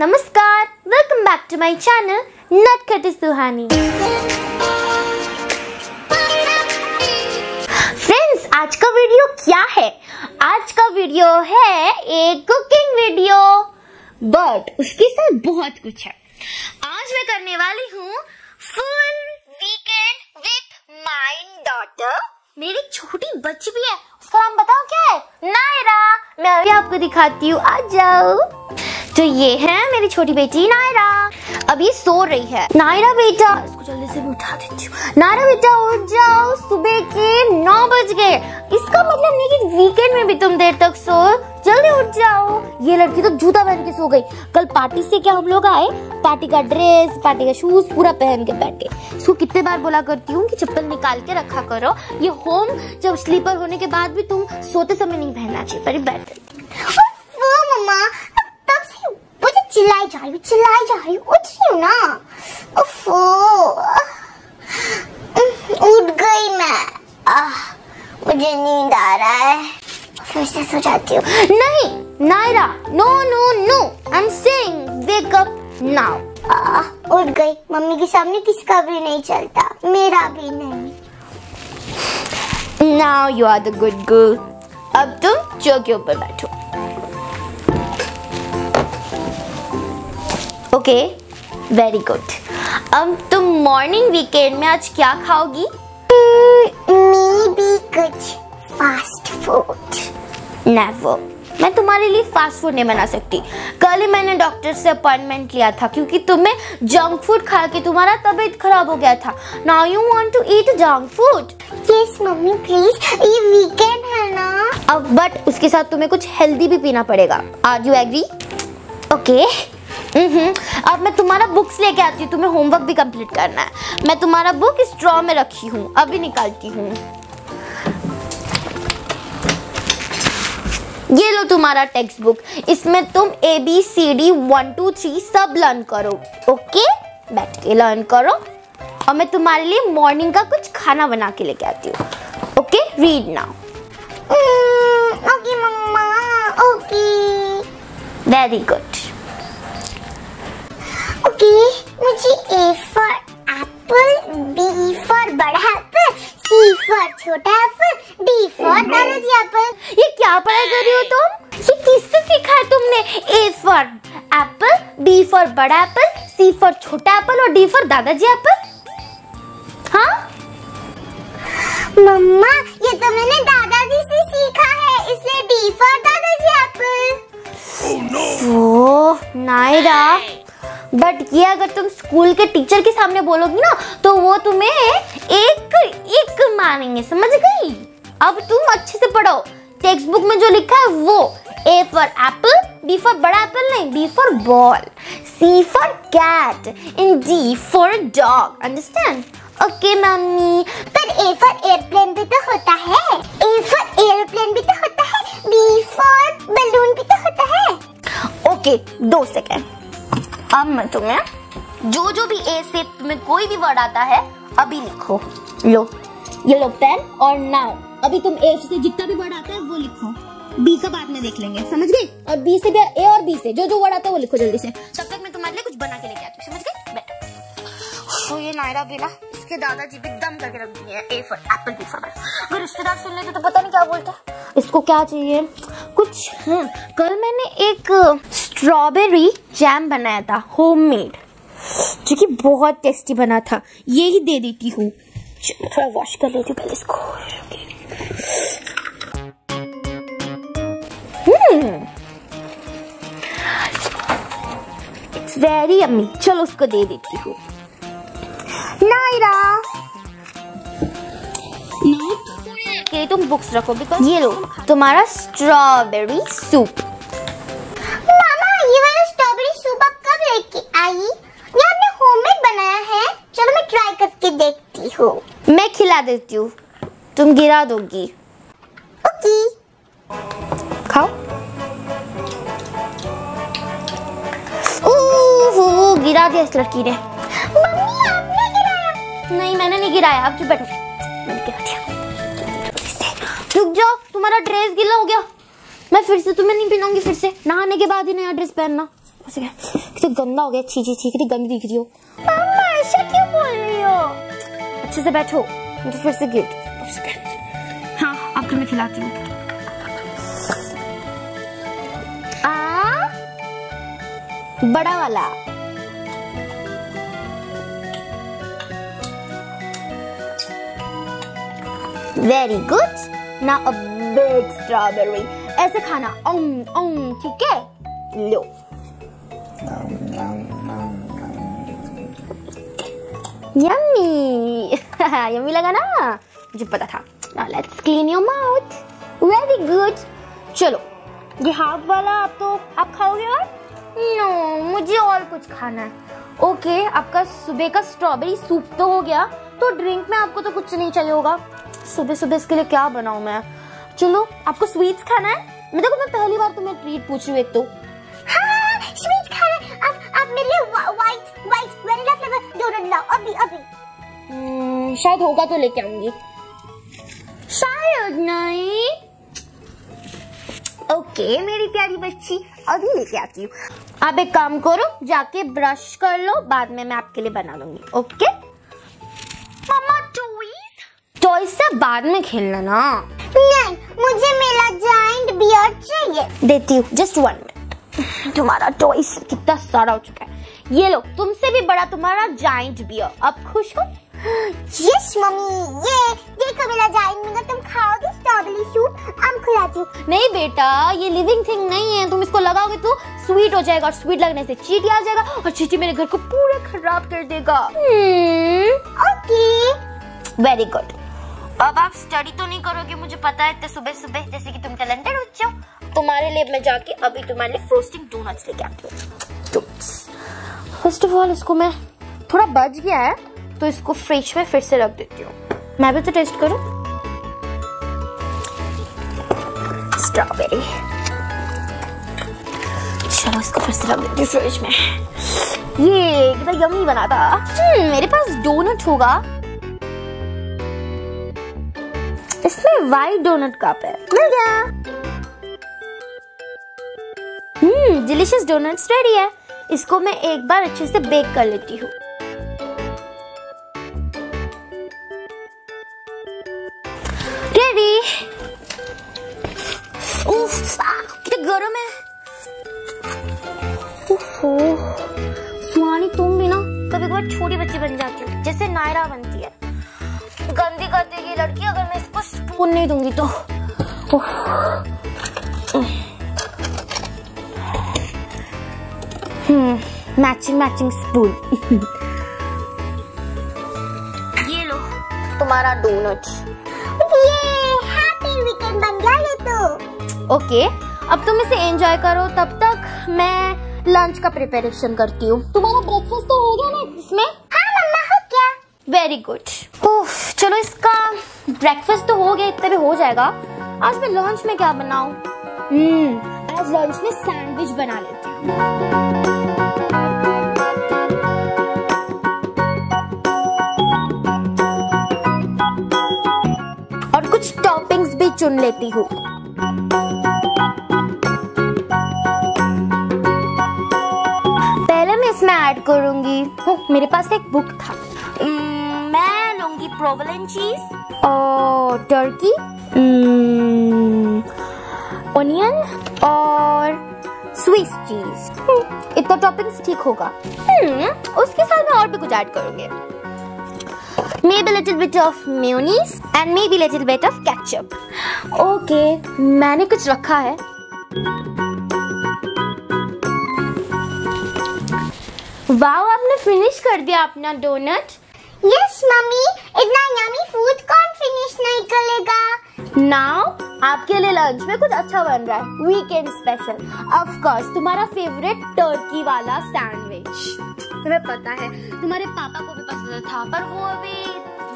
नमस्कार, welcome back to my channel Natkhat Suhani. Friends, आज का वीडियो क्या है? आज का वीडियो है एक कुकिंग वीडियो, बट उसके साथ बहुत कुछ है। आज मैं करने वाली हूँ full weekend with my daughter. मेरी छोटी बच्ची भी है, उसका नाम बताओ क्या है? नायरा। मैं अभी आपको दिखाती हूँ, आ जाओ। तो ये है मेरी छोटी बेटी नायरा। अब ये सो रही है। नायरा बेटा, इसको जल्दी से उठा देती हूँ। नायरा बेटा उठ जाओ, सुबह के 9 बज गए। इसका मतलब नहीं कि वीकेंड में भी तुम देर तक सो, जल्दी उठ जाओ। ये लड़की तो जूता पहन के सो गई। कल पार्टी से क्या हम लोग आए, पार्टी का ड्रेस, पार्टी का शूज पूरा पहन के बैठे। इसको कितने बार बोला करती हूँ कि चप्पल निकाल के रखा करो। ये होम जब स्लीपर होने के बाद भी तुम सोते समय नहीं पहनना चाहिए। पर बैठ चिल्लाई जा रही उठ रही हूँ ना। ओफो, उठ गई मैं। मुझे नींद आ रहा है, फिर से सो जाती हूँ। नहीं Naira, no, I am saying wake up now. उठ गई। मम्मी के सामने किसका भी नहीं चलता, मेरा भी नहीं। Now you are the good girl. अब तुम चो के ऊपर बैठो। Okay, very good. अब तुम मॉर्निंग वीकेंड में आज क्या खाओगी? मेबी कुछ फास्ट फूड। नेवर। मैं तुम्हारे लिए फास्ट फूड नहीं बना सकती। कल ही मैंने डॉक्टर से अपॉइंटमेंट लिया था क्योंकि तुम्हें जंक फूड खा के तुम्हारा तबीयत खराब हो गया था। Now you want to eat junk food. Yes mummy please, ये वीकेंड है ना। अब बट उसके साथ तुम्हें कुछ हेल्दी भी पीना पड़ेगा। Are you agree? ओके। अब मैं तुम्हारा बुक्स लेके आती हूँ, तुम्हें होमवर्क भी कंप्लीट करना है। मैं तुम्हारा बुक स्ट्रॉ में रखी हूँ, अभी निकालती हूँ। ये लो तुम्हारा टेक्स्ट बुक, इसमें तुम ABCD 1 2 3 सब लर्न करो। ओके, बैठ के लर्न करो। और मैं तुम्हारे लिए मॉर्निंग का कुछ खाना बना के लेके आती हूँ। Okay, read now. Okay mamma, okay, very good. मुझे A for apple, B for बड़ा apple, C for छोटा apple, D for दादाजी apple। ये क्या पढ़ाई कर रही हो तुम? ये किससे सीखा है तुमने? A for apple, B for बड़ा apple, C for छोटा apple और D for दादाजी apple। हाँ मम्मा, ये तो मैंने दादाजी से सीखा है, इसलिए D for दादाजी apple। ओह नायरा, बट ये अगर तुम स्कूल के टीचर के सामने बोलोगी ना तो वो तुम्हें एक एक मानेंगे, समझ गई? अब तुम अच्छे से पढ़ो, टेक्स्ट बुक में जो लिखा है वो। A for apple, B for बड़ा एप्पल नहीं, B for ball, C for cat and D for dog, understand? Okay mummy, पर A for एयरप्लेन भी तो होता है। A for एयरप्लेन भी तो होता है, B for बलून भी तो होता है। Okay, 2 second. अब मैं तुम्हें जो भी A से तुम्हें कोई भी वर्ड आता है अभी लिखो। लो, ये लो पेन और नाउ। अभी तुम A से जितना भी वर्ड आता है वो लिखो, B का बाद में देख लेंगे, समझ गई? और B से भी, A और B से जो वर्ड आता है वो लिखो जल्दी से। तब तक मैं तुम्हारे लिए कुछ बना के लेके आती हूँ, समझ गई? बैठो। तो ये नायरा भी ना, इसके दादाजी भी दम करके रख दिए। A for apple, B for बड़ा। अगर रिश्तेदार सुन लेते तो पता नहीं क्या बोलता। इसको क्या चाहिए कुछ। हाँ, कल मैंने एक स्ट्रॉबेरी जैम बनाया था होममेड, जो कि बहुत टेस्टी बना था। ये ही दे देती हूँ। थोड़ा वॉश कर लेती हूँ पहले इसको। It's very yummy. चलो उसको दे देती हूँ। नायरा, के तुम बुक्स रखो, बिकॉज ये लो तुम्हारा स्ट्रॉबेरी सूप। मामा, ये वाला स्ट्रॉबेरी सूप आप कब लेके आई? ये आपने होममेड बनाया है? चलो मैं ट्राई करके देखती हूँ। मैं खिला देती हूँ, तुम गिरा दोगी। ओके, खाओ। ओहो, गिरा दिया इस लड़की ने। मम्मी आपने गिराया? नहीं मैंने नहीं गिराया। आप चुप बैठो। मैंने गिरा दिया। रुक जाओ, तुम्हारा ड्रेस गीला हो गया। मैं फिर से तुम्हें नहीं पहनाऊंगी। फिर से नहाने के बाद ही नया ड्रेस पहनना। फंस गया, कितना गंदा हो गया, छी छी छी, कितनी गंदी दिख रही हो। मम्मा ऐसा क्यों बोल रही हो, अच्छे से बैठो, तो फिर से गिर। हाँ आपको मैं खिलाती हूँ। बड़ा वाला very good, now a big strawberry, ऐसे खाना ठीक है। लो यम्मी यम्मी लगा ना, मुझे पता था। Now let's clean your mouth, very good. चलो ये हाफ वाला आप तो आप खाओगे और नो मुझे और कुछ खाना है। ओके आपका सुबह का स्ट्रॉबेरी सूप तो हो गया, तो ड्रिंक में आपको तो कुछ नहीं चाहिए होगा। सुबह सुबह इसके लिए क्या बनाऊं मैं। चलो आपको स्वीट्स खाना है, मतलब मैं पहली बार तुम्हें ट्रीट पूछ रही हूं। तो हां स्वीट्स खाना है, आप मेरे लिए व्हाइट वैनिला फ्लेवर डोनट लाओ अभी। शायद होगा तो लेके आऊंगी, शायद नहीं। ओके मेरी प्यारी बच्ची अभी लेके आती हूँ। आप एक काम करो, जाके ब्रश कर लो, बाद में मैं आपके लिए बना लूंगी। ओके मम्मा टॉयज से बाद में खेलना ना। नहीं मुझे मेरा जायंट बियर्ड चाहिए। देती हूँ जस्ट 1 मिनट। तुम्हारा टॉयज कितना सारा हो चुका है, ये लो तुमसे भी बड़ा तुम्हारा जायंट बियर्ड। अब खुश हो? यस मम्मी, ये देखो मेरा जायंट बियर्ड, तुम खाओगे स्ट्रॉबेरी सूप? हम खिलाती हूँ। नहीं बेटा ये लिविंग थिंग नहीं है, तुम इसको लगाओगे तो स्वीट हो जाएगा, और स्वीट लगने से चींटी आ जाएगा, और चींटी मेरे घर को पूरा खराब कर देगा। Okay very good. अब आप स्टडी तो नहीं करोगे मुझे पता है, तो सुबह सुबह जैसे कि तुम टैलेंटेड बच्चे हो, तुम्हारे लिए मैं जाके अभी तुम्हारे लिए फ्रोस्टिंग डोनट्स लेके आती हूँ। फर्स्ट ऑफ ऑल इसको मैं थोड़ा बच गया है तो इसको फ्रिज में फिर से रख देती हूँ। मैं भी तो टेस्ट करूँ। स्ट्रॉबेरी चलो इसको फिर से रख देती हूँ फ्रिज में। ये कितना यम्मी बना था। मेरे पास डोनट होगा, इसमें वाइट डोनट कप है, मिल गया। डिलीशियस डोनट्स रेडी है। इसको मैं एक बार अच्छे से बेक कर लेती हूँ। रेडी। कितना गरम है। सुहानी तुम भी ना कभी कभार छोटी बच्ची बन जाती हो, जैसे नायरा बनती है, गंदी कर देगी लड़की अगर मैं इसको स्पून नहीं दूंगी तो। Matching spoon. ये लो तुम्हारा डोनट। ये हैप्पी वीकेंड बन गया ये तो। ओके अब तुम इसे एंजॉय करो, तब तक मैं लंच का प्रिपरेशन करती हूँ। तुम्हारा ब्रेकफास्ट तो हो गया ना इसमें? Very good. चलो इसका ब्रेकफास्ट तो हो गया, इतना भी हो जाएगा। आज मैं लंच में क्या बनाऊं? आज लंच में सैंडविच बना लेती हूँ, और कुछ टॉपिंग्स भी चुन लेती हूँ। पहले मैं इसमें ऐड करूंगी, मेरे पास एक बुक था, मैं लूंगी प्रोवलन चीज और टर्की, ओनियन और स्विस चीज। इतना टॉपिंग्स ठीक होगा। उसके साथ मैं और भी कुछ ऐड करूंगी, maybe little bit of mayonnaise and maybe little bit of ketchup. Okay मैंने कुछ रखा है, वाओ आपने फिनिश कर दिया अपना डोनट। यस मम्मी, इतना यम्मी फूड कौन फिनिश नहीं करेगा। नाउ आपके लिए लंच में कुछ अच्छा बन रहा है, वीकेंड स्पेशल। ऑफ कोर्स तुम्हारा फेवरेट टर्की वाला सैंडविच। तुम्हें पता है तुम्हारे पापा को भी पसंद था, पर वो अभी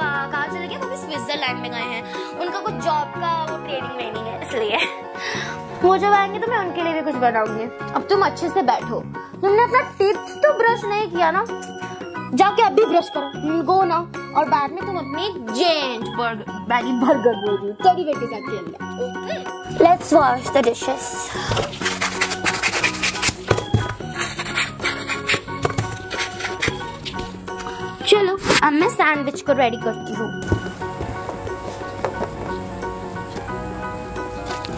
कहाँ चले गए, वो भी स्विट्जरलैंड में गए हैं, उनका कुछ जॉब का वो ट्रेनिंग वेनिंग है, इसलिए वो जब आएंगे तो मैं उनके लिए भी कुछ बनाऊंगी। अब तुम अच्छे से बैठो, तुमने अपना टिप्स तो ब्रश नहीं किया ना, जाके अभी ब्रश करो, गो ना, और बाद में तुम अपने जेंट बर्गर बोल दो करी बेटे के साथ। Okay let's wash the dishes. अब मैं सैंडविच को रेडी करती हूँ।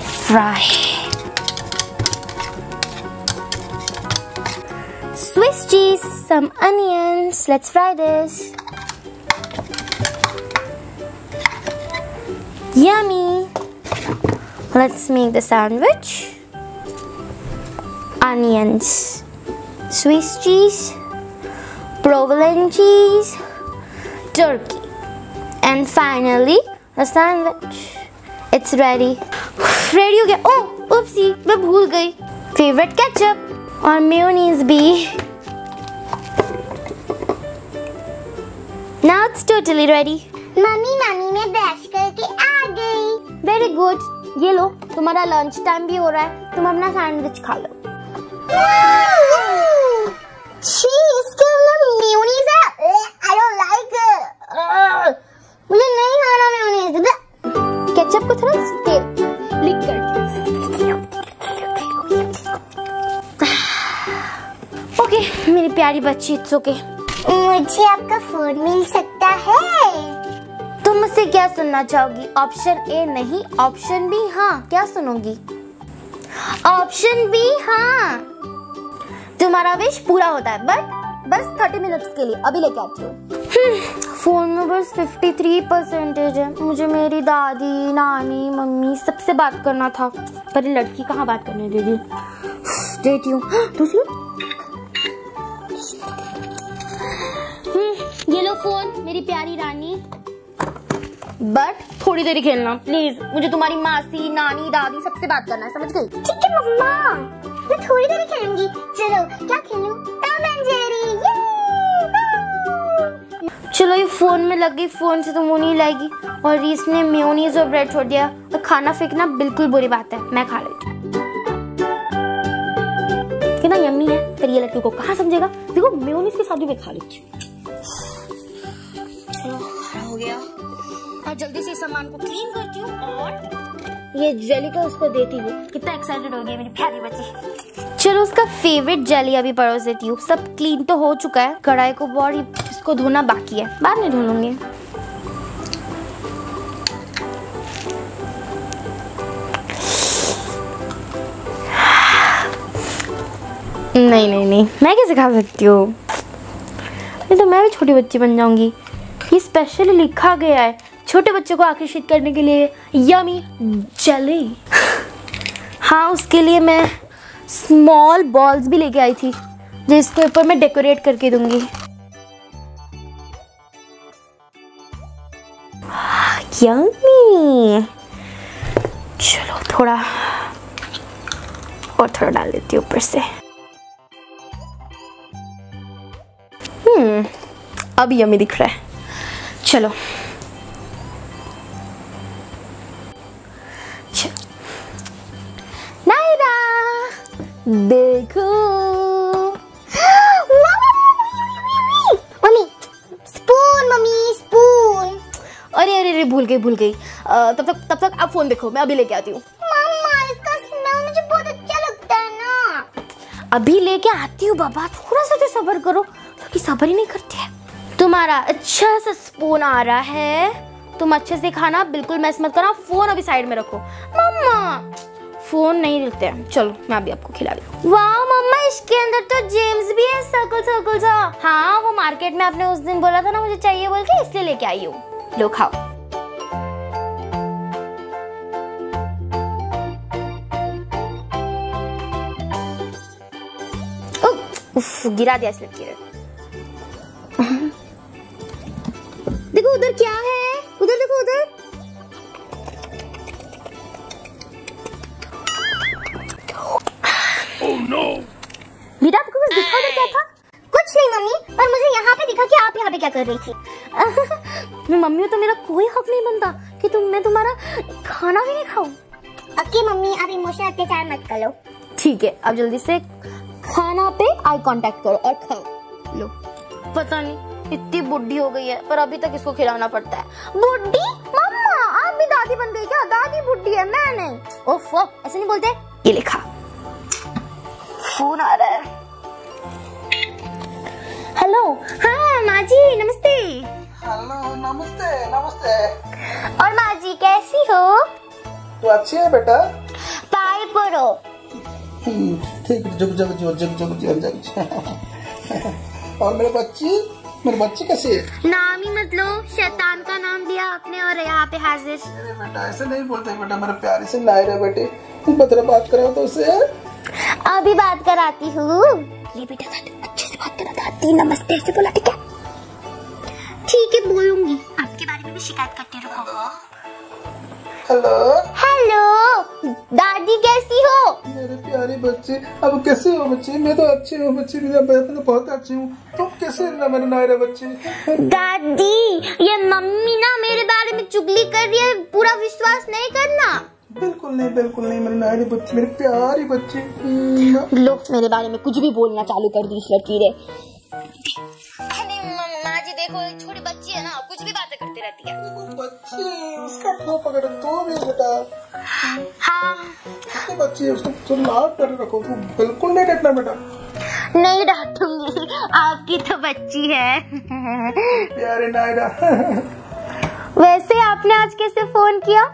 Fry Swiss cheese, some onions, let's fry this. Yummy! Let's make the sandwich. Onions, Swiss cheese, provolone cheese, turkey, and finally the sandwich. It's ready. Ready हो गया। Oh, oopsie, मैं भूल गई। Favorite ketchup और mayonnaise भी। Now it's totally ready. Mummy मैं brush करके आ गई। वेरी गुड, ये लो तुम्हारा लंच टाइम भी हो रहा है, तुम अपना सैंडविच खा लो। I don't like it. मुझे नहीं खाना मेयोनीज। केचप को थोड़ा लिक कर दो। ओके मेरी प्यारी बच्ची, इट्स ओके। मुझे आपका फूड मिल सकता है? तुम मुझसे क्या सुनना चाहोगी? ऑप्शन ए नहीं, ऑप्शन बी हाँ। क्या सुनोगी? ऑप्शन बी हाँ। तुम्हारा विश पूरा होता है बट बस 30 मिनट्स के लिए। अभी लेके आती हूँ। फोन में बस 53% है। मुझे मेरी दादी, नानी, मम्मी सबसे बात करना था, पर लड़की कहाँ बात करने देगी। देती हूँ दूसरी। ये लो फोन मेरी प्यारी रानी, बट थोड़ी देर खेलना प्लीज। मुझे तुम्हारी मासी, नानी, दादी सबसे बात करना है, समझ गई? ठीक है मम्मा, मैं थोड़ी देर खेलूंगी। चलो क्या खेलूं? Tom and Jerry. चलो ये फोन में लग गई, फोन से तो मुंह नहीं लाएगी। और इसने मेयोनीज और ब्रेड छोड़ दिया, और खाना फेंकना बिल्कुल बुरी बात है। मैं खा लेती हूँ, कितना यम्मी है। पर ये लड़की को कहाँ समझेगा, देखो मेयोनीज के साथ भी मैं खा लेती हूँ। जल्दी से सामान को क्लीन करती हूँ और ये जेली को उसको देती हूँ। कितना एक्साइटेड हो गई मेरी प्यारी बच्ची। चलो उसका फेवरेट जेली अभी परोस देती हूँ। सब क्लीन तो हो चुका है। कढ़ाई को और इसको धोना बाकी है, बाद में धो लूंगी। नहीं नहीं नहीं, मैं कैसे खा सकती हूँ? नहीं तो मैं भी छोटी बच्ची बन जाऊंगी। ये स्पेशली लिखा गया है छोटे बच्चों को आकर्षित करने के लिए। Yummy jelly. हाँ उसके लिए मैं स्मॉल बॉल्स भी लेके आई थी, जिसके ऊपर मैं डेकोरेट करके दूंगी। यमी। चलो थोड़ा डाल देती हूँ ऊपर से। अब यमी दिख रहा है। चलो देखो मम्मी, स्पून मम्मी, स्पून। अरे अरे अरे भूल गई। तब तक आप फोन देखो, मैं अभी लेके आती हूँ। मम्मा इसका स्मेल मुझे बहुत अच्छा लगता है ना। अभी लेके आती हूँ बाबा, थोड़ा सा तो सब्र करो, क्योंकि सब्र ही नहीं करती है। तुम्हारा अच्छा सा स्पून आ रहा है, तुम अच्छे से खाना, बिल्कुल मैस मत करना। फोन अभी साइड में रखो। मम्मा फोन नहीं देते हैं। चलो मैं अभी आपको खिला दूँ। वाह मम्मा, इसके अंदर तो जेम्स भी है, सर्कल सा। हाँ वो मार्केट में आपने उस दिन बोला था ना मुझे चाहिए बोल के, इसलिए लेके आई हूँ। लो खाओ। उफ, गिरा दिया इसलिए देखो उधर क्या है, उधर देखो उधर। मीरा आपको कुछ दिखा उधर क्या था? कुछ नहीं मम्मी, पर मुझे यहाँ पे दिखा कि आप यहाँ पे क्या कर रही थी। मैं मम्मी हूँ तो मेरा कोई हक नहीं बनता कि मैं तुम्हारा खाना भी नहीं खाऊं। ओके मम्मी, आप इमोशनल अत्याचार मत करो। ठीक है, अब जल्दी से खाना पे आई कांटेक्ट करो और खाओ। लो पता नहीं इतनी बुढ़ी हो गई है, पर अभी तक इसको खिलाना पड़ता है। बुढ़ी? मम्मा आप भी दादी बन गई क्या? दादी बुढ़ी है, मैं नहीं। ओफ ऐसे नहीं बोलते। ये लिखा फोन आ रहा है। हेलो, हाँ माँ जी नमस्ते। हेलो नमस्ते नमस्ते। और माँ जी कैसी हो? तो अच्छी है बेटा। पाए पढ़ो। ठीक जग। और मेरे बच्ची कैसी है? नाम ही मत लो, शैतान का नाम लिया आपने और यहाँ पे हाजिर। अरे बेटा ऐसे नहीं बोलते बेटा, मेरे प्यारी से नायरा बेटे, बतरा बात कराओ तो उसे। अभी बात कराती हूँ। ले बेटा अच्छे से बात करा था, नमस्ते ऐसे बोला ठीक है? ठीक है बोलूंगी, आपके बारे में भी शिकायत करती रहूंगा। हेलो हेलो दादी कैसी हो? मेरे प्यारे बच्चे अब कैसे हो बच्चे? मैं तो अच्छी हूँ बच्चे, मैं तो बहुत अच्छी हूँ। तुम कैसे हो मेरे नायरा बच्चे? दादी ये मम्मी ना मेरे बारे में चुगली कर रही है, पूरा विश्वास नहीं करना। बिल्कुल नहीं मेरे नायरे बच्चे, मेरे प्यारे बच्चे। लोग मेरे बारे में कुछ भी बोलना चालू कर दी इस लड़की ने। अरे माँ जी देखो छोटी बच्ची है ना, कुछ भी बातें करती रहती है। बच्ची उसका क्यों पकड़ो तो भी बेटा। हाँ छोटी बच्ची है, उसको लाड कर रखो, बिल्कुल नहीं डांटना बेटा। नहीं डांटूंगी, आपकी तो बच्ची है। प्यारे नायरा वैसे आपने आज कैसे फोन किया?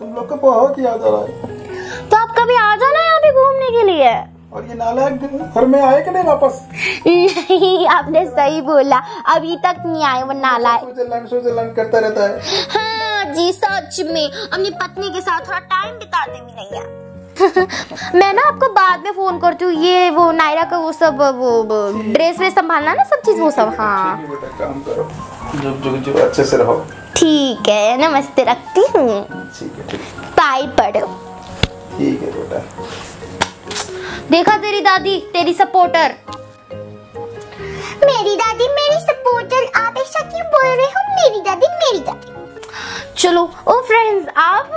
तुम लोग को बहुत याद आ रहा है, तो आप कभी आ जाना यहाँ पे घूमने के लिए। और ये नालायक घर में आए कि नहीं वापस? नहीं आपने सही बोला, अभी तक नहीं आए वो नालायक। स्विट्जरलैंड करता रहता है। हाँ जी सच में, अपनी पत्नी के साथ थोड़ा टाइम बिताते भी नहीं है। मैं ना आपको बाद में फोन करती हूँ, ये वो नायरा का वो सब वो ड्रेस में संभालना ना सब चीज वो सब। हाँ काम करो, जो अच्छे से रहो। ठीक है नमस्ते रखती हूँ। पाई पढ़ो। ठीक है बेटा। देखा तेरी दादी तेरी सपोर्टर। मेरी दादी मेरी सपोर्टर, आप ऐसा क्यों बोल रहे हो? मेरी दादी मेरी दादी। चलो ओ फ्रेंड्स आप,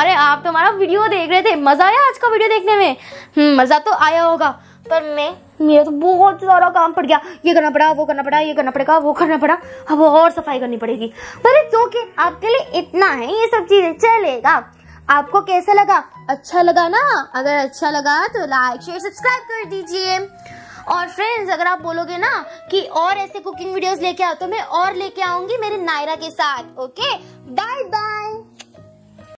अरे आप तुम्हारा वीडियो देख रहे थे, मजा आया आज का वीडियो देखने में? मजा तो आया होगा, पर मैं मेरा तो बहुत सारा काम पड़ गया, ये करना पड़ा वो करना पड़ा, ये करना पड़ेगा वो करना पड़ा, अब और सफाई करनी पड़ेगी। पर इट्स ओके, आपके लिए इतना है, ये सब चीजें चलेगा। आपको कैसा लगा? अच्छा लगा ना? अगर अच्छा लगा तो लाइक शेयर सब्सक्राइब कर दीजिए। और फ्रेंड्स अगर आप बोलोगे ना कि और ऐसे कुकिंग वीडियोस लेके आओ, तो मैं और लेके आऊंगी मेरे नायरा के साथ। Okay bye bye.